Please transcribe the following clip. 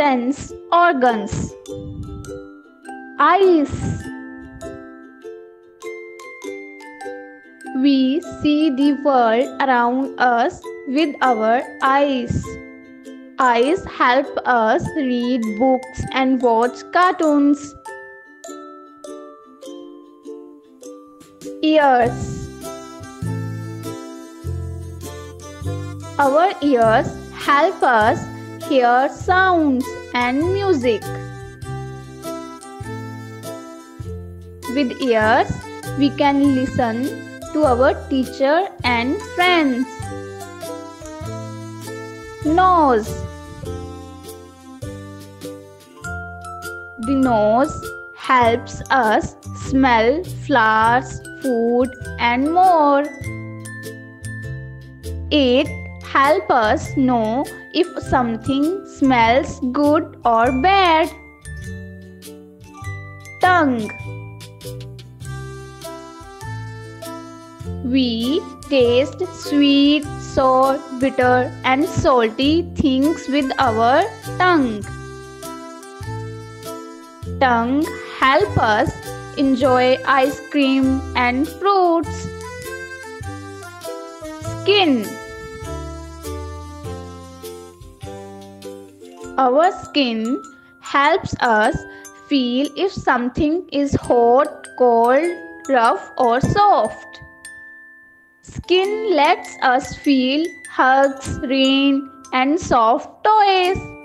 sense organs: eyes. We see the world around us with our eyes. Eyes help us read books and watch cartoons. Ears. Our ears help us hear sounds and music. With ears, we can listen to our teacher and friends. Nose. The nose helps us smell flowers, food, and more. It helps us know if something smells good or bad. Tongue. We taste sweet, sour, bitter, and salty things with our tongue. Tongue helps us enjoy ice cream and fruits. Skin. Our skin helps us feel if something is hot, cold, rough, or soft. Skin lets us feel hugs, rain, and soft toys.